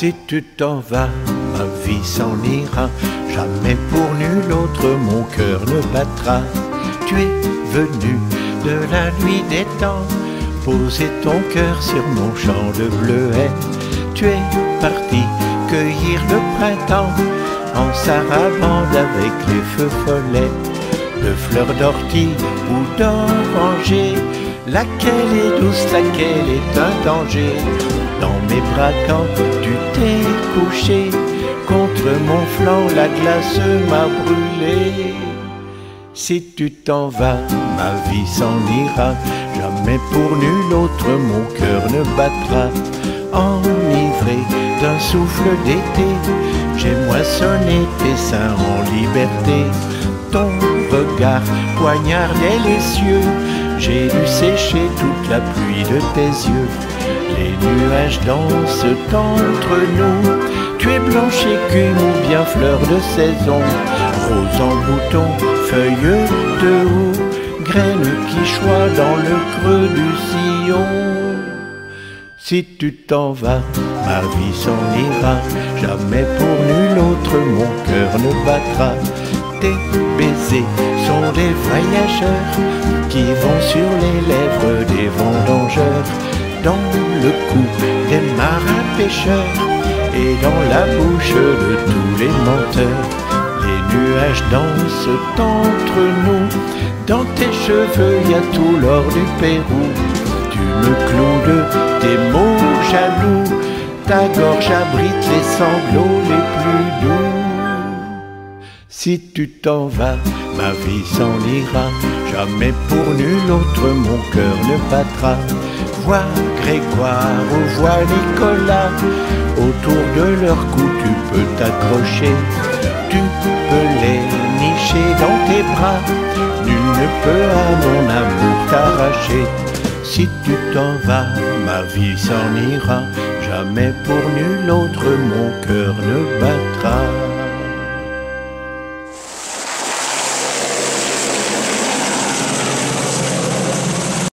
Si tu t'en vas, ma vie s'en ira. Jamais pour nul autre mon cœur ne battra. Tu es venu de la nuit des temps, poser ton cœur sur mon champ de bleuets. Tu es parti cueillir le printemps en sarabande avec les feux follets. De fleurs d'ortie ou d'oranger, laquelle est douce, laquelle est un danger. Dans mes bras quand tu t'es couché, contre mon flanc la glace m'a brûlé. Si tu t'en vas, ma vie s'en ira. Jamais pour nul autre mon cœur ne battra. Enivré d'un souffle d'été, j'ai moissonné tes seins en liberté. Ton regard poignardait les cieux, j'ai dû sécher toute la pluie de tes yeux. Les nuages dansent entre nous, tu es blanche écume ou bien fleur de saison. Rose en bouton, feuille de houx, graines qui choient dans le creux du sillon. Si tu t'en vas, ma vie s'en ira, jamais pour nul autre mon cœur ne battra. Tes baisers sont des voyageurs qui vont sur les lèvres des vendangeurs, dans le cou des marins pêcheurs et dans la bouche de tous les menteurs. Les nuages dansent entre nous, dans tes cheveux y a tout l'or du Pérou. Tu me cloues de tes mots jaloux, ta gorge abrite les sanglots les plus doux. Si tu t'en vas, ma vie s'en ira, jamais pour nul autre mon cœur ne battra. Vois Grégoire ou vois Nicolas, autour de leur cou tu peux t'accrocher. Tu peux les nicher dans tes bras, nul ne peut à mon amour t'arracher. Si tu t'en vas, ma vie s'en ira, jamais pour nul autre mon cœur ne battra.